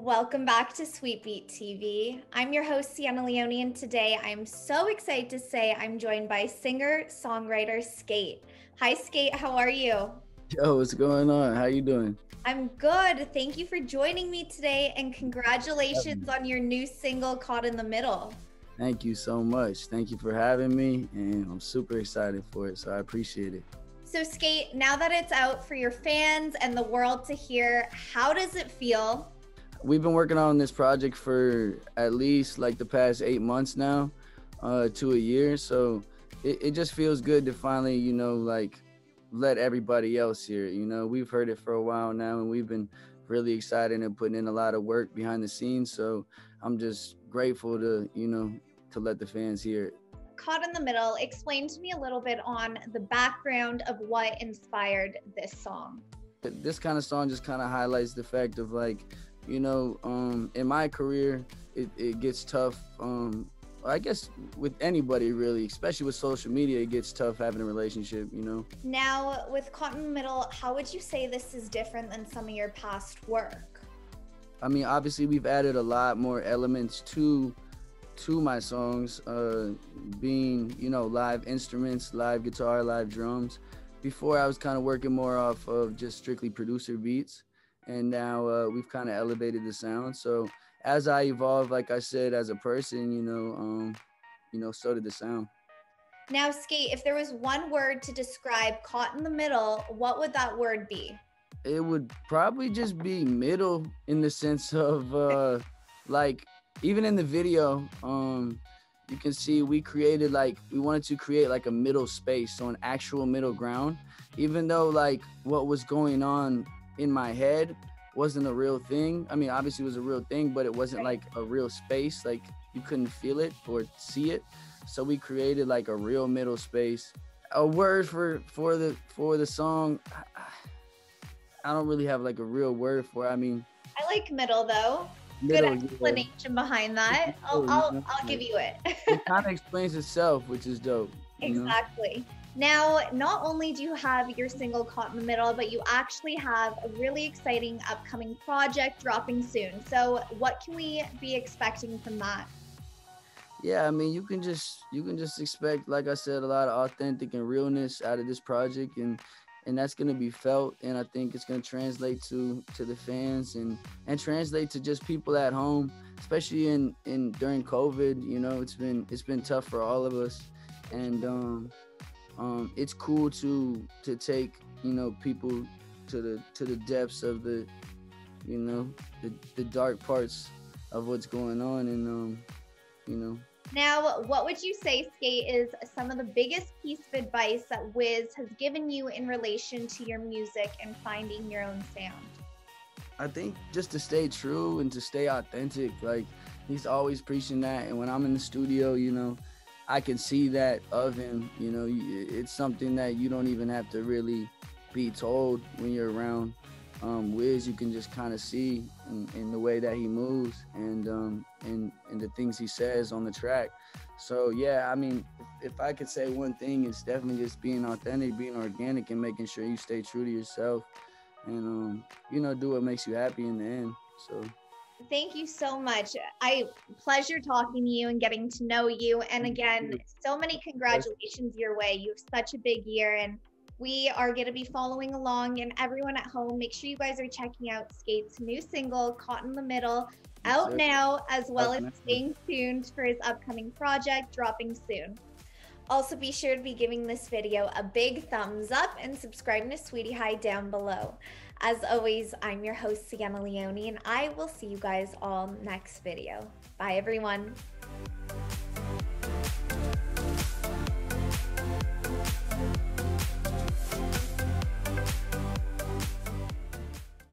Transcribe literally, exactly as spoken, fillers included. Welcome back to Sweet Beat T V. I'm your host, Sienna Leone, and today I'm so excited to say I'm joined by singer, songwriter, Skate. Hi, Skate, how are you? Yo, what's going on? How you doing? I'm good. Thank you for joining me today, and congratulations on your new single, Caught in the Middle. Thank you so much. Thank you for having me, and I'm super excited for it, so I appreciate it. So Skate, now that it's out for your fans and the world to hear, how does it feel? We've been working on this project for at least like the past eight months now uh, to a year. So it, it just feels good to finally, you know, like let everybody else hear it. You know, we've heard it for a while now and we've been really excited and putting in a lot of work behind the scenes. So I'm just grateful to, you know, to let the fans hear it. Caught in the Middle, explain to me a little bit on the background of what inspired this song. This kind of song just kind of highlights the fact of like, you know, um, in my career, it, it gets tough. Um, I guess with anybody really, especially with social media, it gets tough having a relationship, you know. Now with Caught in the Middle, how would you say this is different than some of your past work? I mean, obviously we've added a lot more elements to to my songs, uh, being, you know, live instruments, live guitar, live drums. Before I was kind of working more off of just strictly producer beats. And now uh, we've kind of elevated the sound. So as I evolved, like I said, as a person, you know, um, you know, so did the sound. Now Skate, if there was one word to describe Caught in the Middle, what would that word be? It would probably just be middle, in the sense of uh, like, even in the video, um, you can see we created like, we wanted to create like a middle space, so an actual middle ground, even though like what was going on in my head wasn't a real thing. I mean, obviously it was a real thing, but it wasn't like a real space. Like you couldn't feel it or see it. So we created like a real middle space. A word for, for, the, for the song, I, I don't really have like a real word for it. I mean. I like middle though. Middle, good explanation yeah. behind that. I'll, I'll, I'll give you it. It kind of explains itself, which is dope. Exactly. You know? Now, not only do you have your single Caught in the Middle, but you actually have a really exciting upcoming project dropping soon. So what can we be expecting from that? Yeah, I mean, you can just, you can just expect, like I said, a lot of authentic and realness out of this project. And And that's gonna be felt, and I think it's gonna translate to to the fans and and translate to just people at home, especially in in during COVID. You know, it's been it's been tough for all of us, and um, um, it's cool to to take you know people to the to the depths of the you know the, the dark parts of what's going on, and um, you know. Now, what would you say, Skate, is some of the biggest piece of advice that Wiz has given you in relation to your music and finding your own sound? I think just to stay true and to stay authentic. Like, he's always preaching that. And when I'm in the studio, you know, I can see that of him. You know, it's something that you don't even have to really be told when you're around um, Wiz. You can just kind of see in, in the way that he moves and, um, and and the things he says on the track. So yeah, I mean, if, if I could say one thing, it's definitely just being authentic, being organic, and making sure you stay true to yourself and, um, you know, do what makes you happy in the end, so. Thank you so much. I pleasure talking to you and getting to know you. And again, so many congratulations your way. You have such a big year, and we are gonna be following along, and everyone at home, make sure you guys are checking out Skate's new single, Caught in the Middle, out now, as well as staying tuned for his upcoming project dropping soon. Also, be sure to be giving this video a big thumbs up and subscribing to Sweetie High down below. As always, I'm your host, Sienna Leone, and I will see you guys all next video. Bye, everyone.